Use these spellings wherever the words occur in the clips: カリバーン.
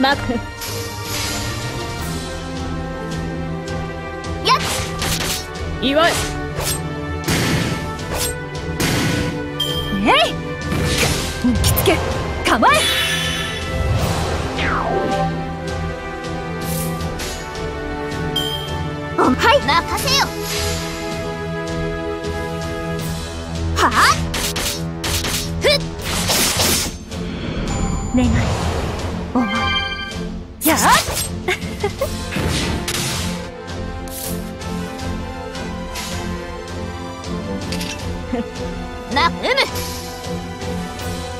マクやっいわいえい引きつけ構えはい任せよはあふっ願いお前やっなうむ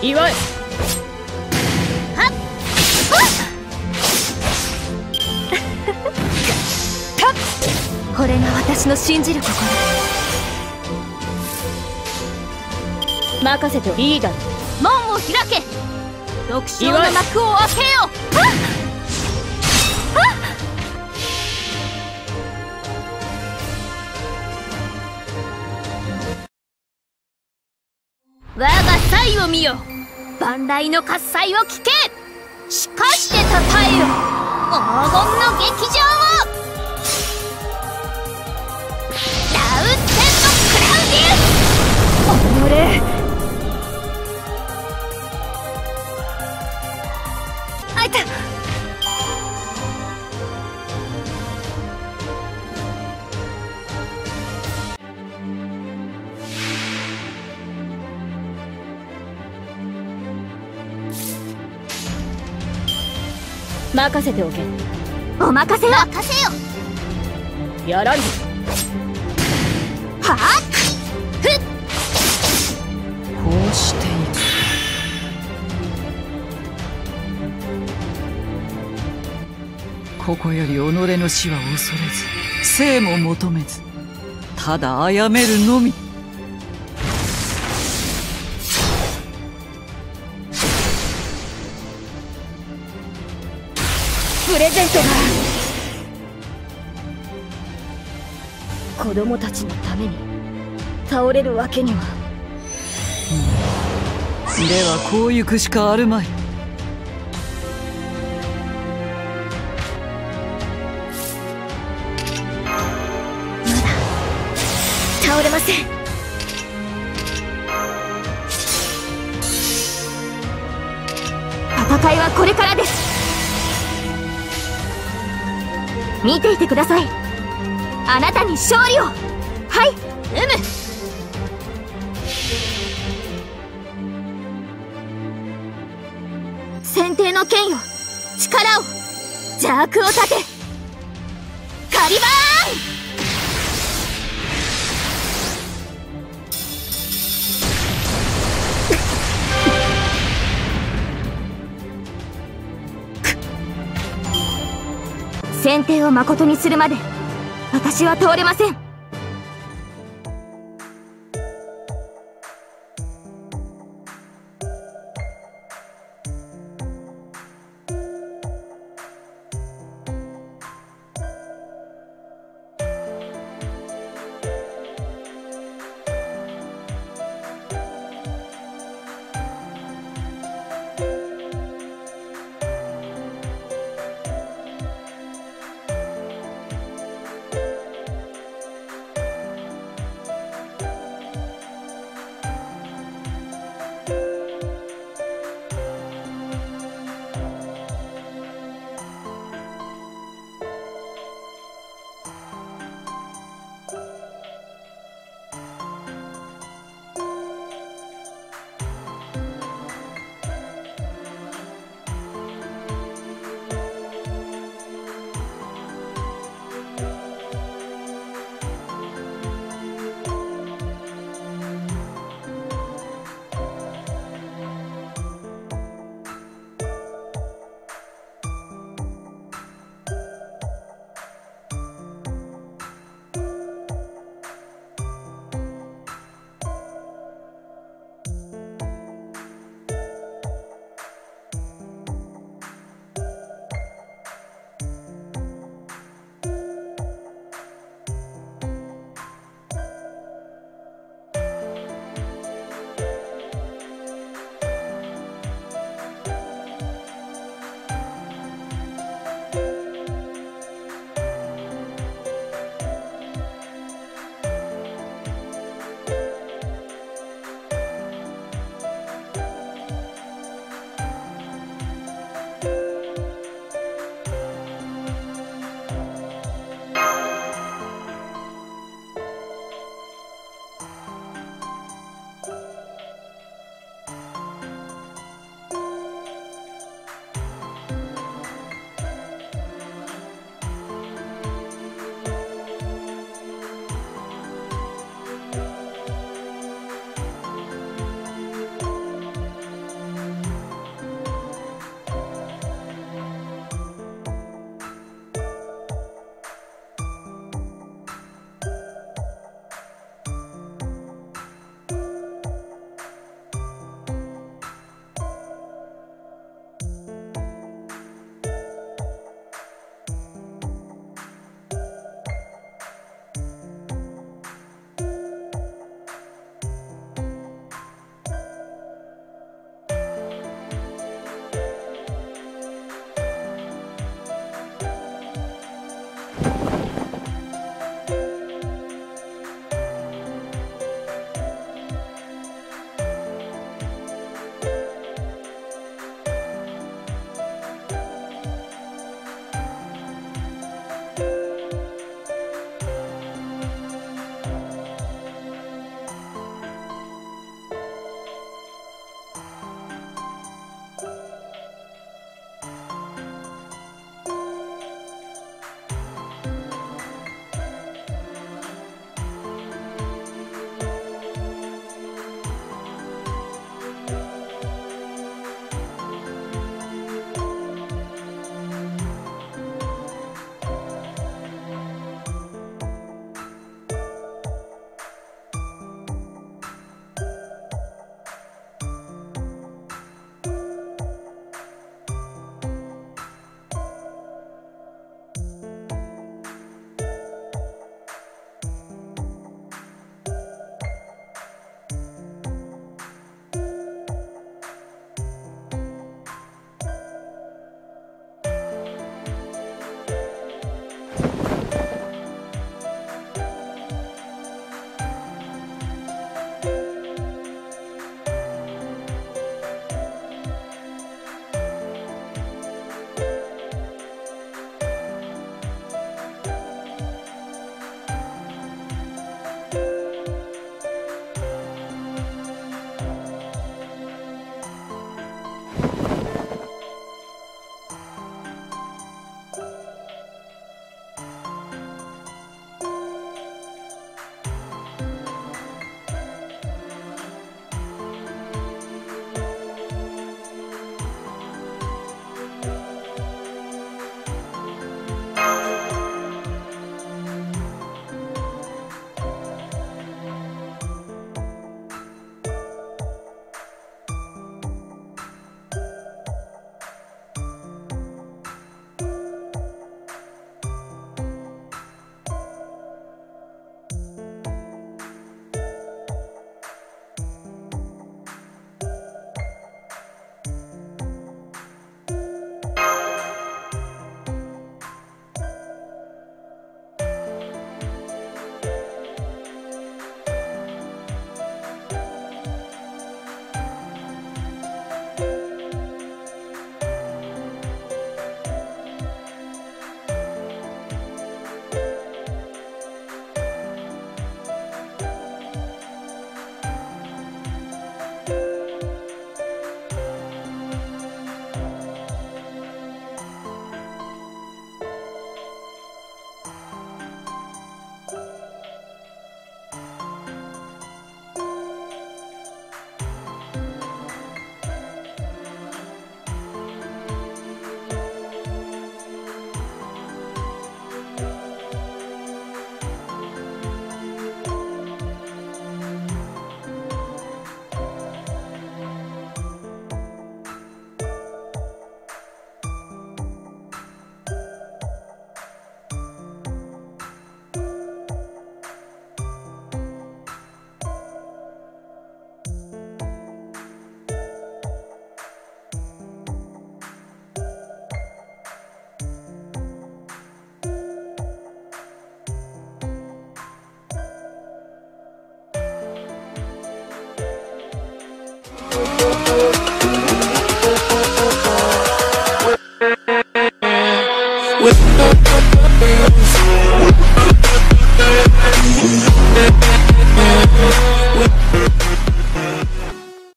いわいはっこれが私の信じる心任せといいだろ門を開け六章の幕を開けよ我が才を見よ万来の喝采を聞けしかしてたたえよ黄金の劇場をあいた任せておけお任せよ任せよやらんぞはあここより己の死は恐れず生も求めずただあやめるのみプレゼントが子供たちのために倒れるわけには、ではこう行くしかあるまい倒れません戦いはこれからです見ていてくださいあなたに勝利をはい先手の剣よ力を邪悪を立てカリバーン先手をまことにするまで私は倒れません。